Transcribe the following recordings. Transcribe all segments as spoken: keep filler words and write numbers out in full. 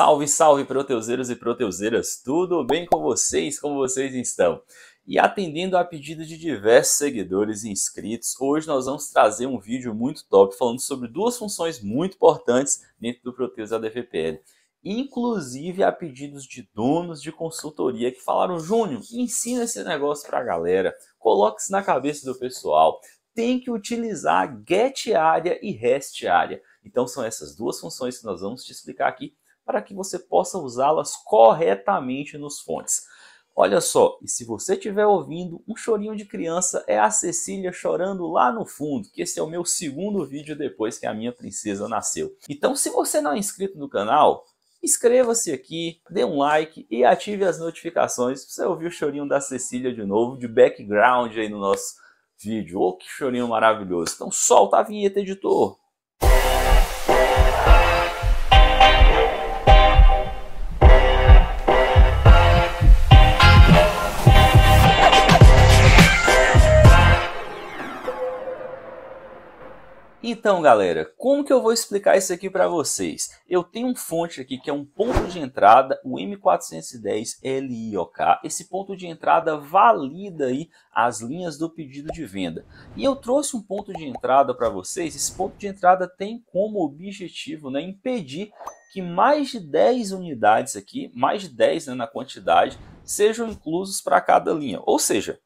Salve, salve, proteuseiros e proteuseiras! Tudo bem com vocês? Como vocês estão? E atendendo a pedido de diversos seguidores e inscritos, hoje nós vamos trazer um vídeo muito top falando sobre duas funções muito importantes dentro do Protheus e A D V P L. Inclusive a pedidos de donos de consultoria que falaram: Júnior, ensina esse negócio para a galera, coloque isso na cabeça do pessoal, tem que utilizar GetArea() e RestArea(). Então são essas duas funções que nós vamos te explicar aqui, para que você possa usá-las corretamente nos fontes. Olha só, e se você estiver ouvindo um chorinho de criança, é a Cecília chorando lá no fundo, que esse é o meu segundo vídeo depois que a minha princesa nasceu. Então, se você não é inscrito no canal, inscreva-se aqui, dê um like e ative as notificações para você ouvir o chorinho da Cecília de novo, de background aí no nosso vídeo. Oh, que chorinho maravilhoso! Então solta a vinheta, editor! Então, galera, como que eu vou explicar isso aqui para vocês? Eu tenho um fonte aqui que é um ponto de entrada, o M quatrocentos e dez L I O K. Esse ponto de entrada valida aí as linhas do pedido de venda. E eu trouxe um ponto de entrada para vocês. Esse ponto de entrada tem como objetivo, né, impedir que mais de dez unidades aqui, mais de dez, né, na quantidade, sejam inclusos para cada linha. Ou seja,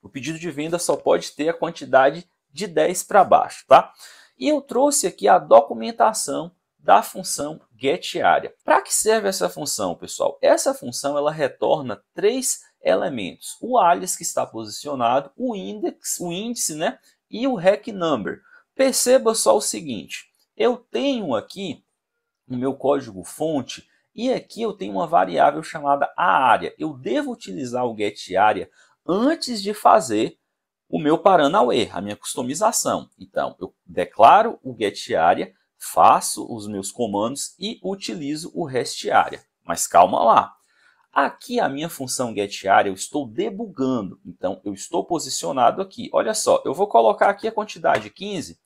o pedido de venda só pode ter a quantidade de dez para baixo, tá? E eu trouxe aqui a documentação da função GetArea. Para que serve essa função, pessoal? Essa função ela retorna três elementos: o alias, que está posicionado, o index, o índice, né? E o R E C Number. Perceba só o seguinte: eu tenho aqui o meu código fonte e aqui eu tenho uma variável chamada a área. Eu devo utilizar o GetArea antes de fazer o meu paranauê, a minha customização. Então, eu declaro o GetArea, faço os meus comandos e utilizo o RestArea. Mas calma lá. Aqui a minha função GetArea eu estou debugando. Então, eu estou posicionado aqui. Olha só, eu vou colocar aqui a quantidade quinze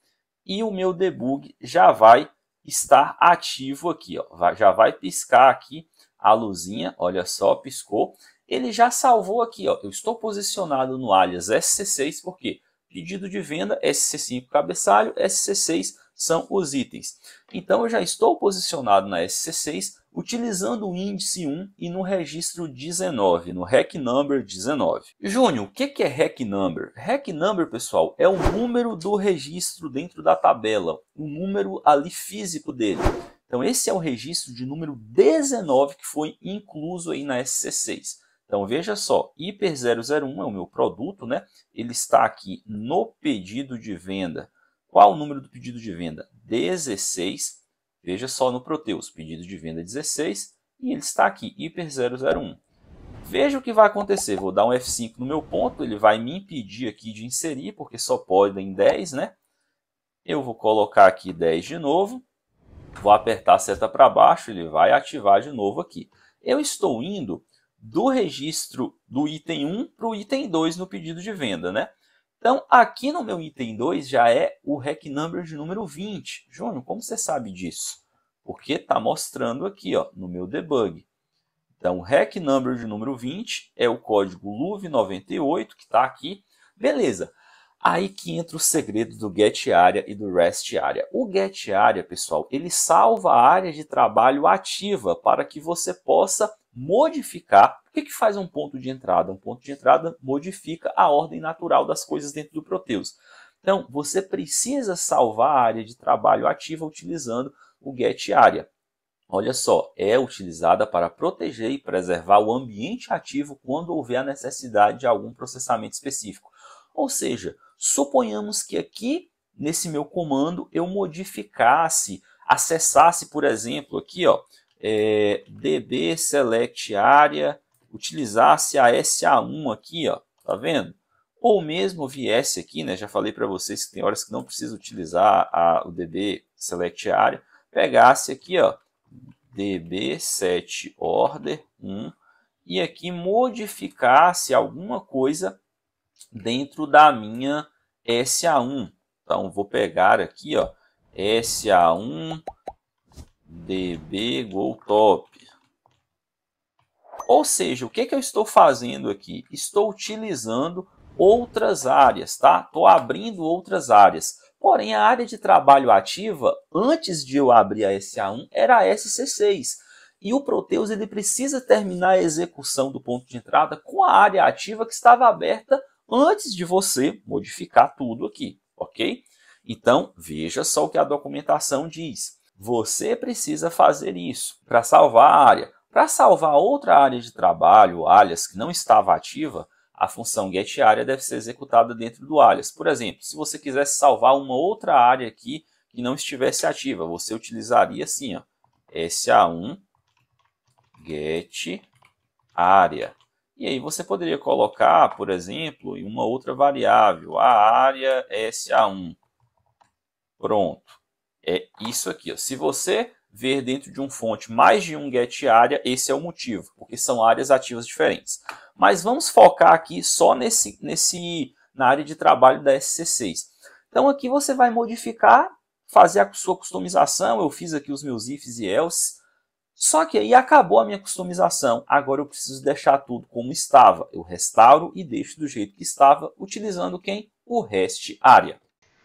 e o meu debug já vai estar ativo aqui, ó. Já vai piscar aqui a luzinha, olha só, piscou. Ele já salvou aqui, ó. Eu estou posicionado no alias S C seis, porque pedido de venda, S C cinco cabeçalho, S C seis são os itens. Então eu já estou posicionado na S C seis, utilizando o índice um e no registro dezenove, no R E C Number dezenove. Júnior, o que é R E C Number? R E C Number, pessoal, é o número do registro dentro da tabela, o número ali físico dele. Então esse é o registro de número dezenove que foi incluso aí na S C seis. Então veja só, Hiper zero zero um é o meu produto, né? Ele está aqui no pedido de venda. Qual o número do pedido de venda? dezesseis. Veja só no Protheus, pedido de venda dezesseis e ele está aqui, Hiper zero zero um. Veja o que vai acontecer, vou dar um F cinco no meu ponto, ele vai me impedir aqui de inserir, porque só pode em dez, né? Eu vou colocar aqui dez de novo, vou apertar a seta para baixo, ele vai ativar de novo aqui. Eu estou indo do registro do item um para o item dois no pedido de venda, né? Então, aqui no meu item dois já é o R E C Number de número vinte. Júnior, como você sabe disso? Porque está mostrando aqui, ó, no meu debug. Então, o R E C Number de número vinte é o código L U V noventa e oito, que está aqui. Beleza. Aí que entra o segredo do GetArea e do RestArea. O GetArea, pessoal, ele salva a área de trabalho ativa para que você possa modificar. O que que faz um ponto de entrada? Um ponto de entrada modifica a ordem natural das coisas dentro do Protheus. Então, você precisa salvar a área de trabalho ativa utilizando o GetArea. Olha só, é utilizada para proteger e preservar o ambiente ativo quando houver a necessidade de algum processamento específico. Ou seja, suponhamos que aqui, nesse meu comando, eu modificasse, acessasse, por exemplo, aqui, ó, é, db select area, utilizasse a S A um aqui, ó, tá vendo? Ou mesmo viesse aqui, né, já falei para vocês que tem horas que não precisa utilizar a, o db select area, pegasse aqui, ó, db set order um, e aqui modificasse alguma coisa dentro da minha S A um. Então vou pegar aqui, ó, S A um db go top. Ou seja, o que, que eu estou fazendo aqui? Estou utilizando outras áreas, tá? Estou abrindo outras áreas. Porém, a área de trabalho ativa, antes de eu abrir a S A um, era a S C seis. E o Protheus ele precisa terminar a execução do ponto de entrada com a área ativa que estava aberta antes de você modificar tudo aqui, ok? Então, veja só o que a documentação diz. Você precisa fazer isso para salvar a área. Para salvar outra área de trabalho, alias, que não estava ativa, a função GetArea deve ser executada dentro do alias. Por exemplo, se você quisesse salvar uma outra área aqui que não estivesse ativa, você utilizaria assim, ó, S A um getArea. E aí você poderia colocar, por exemplo, em uma outra variável, a área S A um. Pronto. É isso aqui, ó. Se você ver dentro de um fonte mais de um GetArea, esse é o motivo, porque são áreas ativas diferentes. Mas vamos focar aqui só nesse, nesse, na área de trabalho da S C seis. Então aqui você vai modificar, fazer a sua customização. Eu fiz aqui os meus ifs e elses. Só que aí acabou a minha customização. Agora eu preciso deixar tudo como estava. Eu restauro e deixo do jeito que estava, utilizando quem? O RestArea.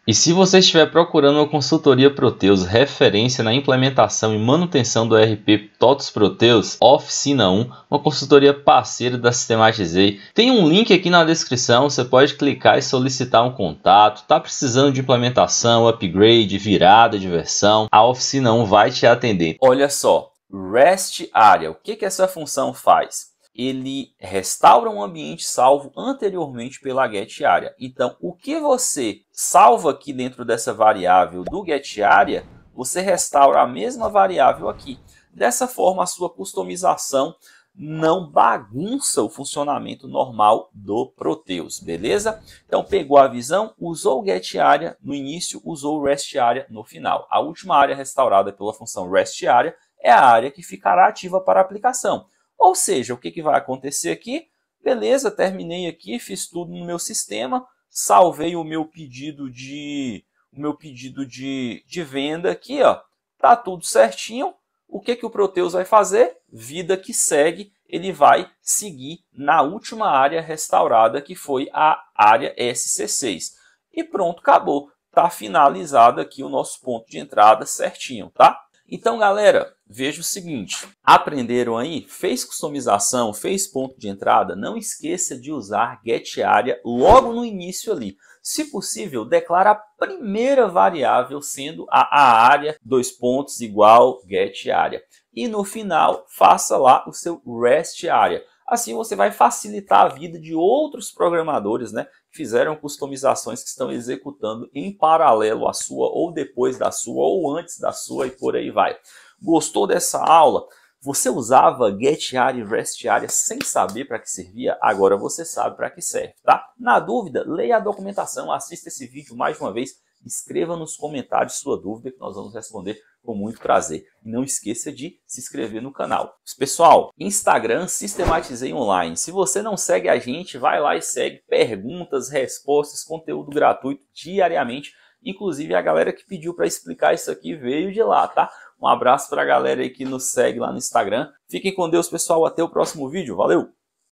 E se você estiver procurando uma consultoria Protheus referência na implementação e manutenção do E R P TOTVS Protheus, Oficina um, uma consultoria parceira da Sistematizei, tem um link aqui na descrição, você pode clicar e solicitar um contato. Tá precisando de implementação, upgrade, virada de versão? A Oficina um vai te atender. Olha só, RestArea, o que que essa função faz? Ele restaura um ambiente salvo anteriormente pela GetArea. Então, o que você salva aqui dentro dessa variável do GetArea, você restaura a mesma variável aqui. Dessa forma, a sua customização não bagunça o funcionamento normal do Protheus, beleza? Então, pegou a visão, usou o GetArea no início, usou o RestArea no final. A última área restaurada pela função RestArea é a área que ficará ativa para a aplicação. Ou seja, o que, que vai acontecer aqui? Beleza, terminei aqui, fiz tudo no meu sistema, salvei o meu pedido de, o meu pedido de, de venda aqui, ó. Tá tudo certinho. O que, que o Protheus vai fazer? Vida que segue, ele vai seguir na última área restaurada, que foi a área S C seis. E pronto, acabou. Tá finalizado aqui o nosso ponto de entrada certinho, tá? Então, galera, veja o seguinte, aprenderam aí? Fez customização, fez ponto de entrada? Não esqueça de usar GetArea logo no início ali. Se possível, declara a primeira variável sendo a, a área, dois pontos, igual GetArea. E no final, faça lá o seu RestArea. Assim você vai facilitar a vida de outros programadores, né, que fizeram customizações que estão executando em paralelo à sua, ou depois da sua, ou antes da sua, e por aí vai. Gostou dessa aula? Você usava GetArea e RestArea sem saber para que servia? Agora você sabe para que serve, tá? Na dúvida, leia a documentação, assista esse vídeo mais uma vez, escreva nos comentários sua dúvida que nós vamos responder com muito prazer. E não esqueça de se inscrever no canal. Pessoal, Instagram Sistematizei Online. Se você não segue a gente, vai lá e segue. Perguntas, respostas, conteúdo gratuito diariamente. Inclusive a galera que pediu para explicar isso aqui veio de lá, tá? Um abraço para a galera aí que nos segue lá no Instagram. Fiquem com Deus, pessoal. Até o próximo vídeo. Valeu!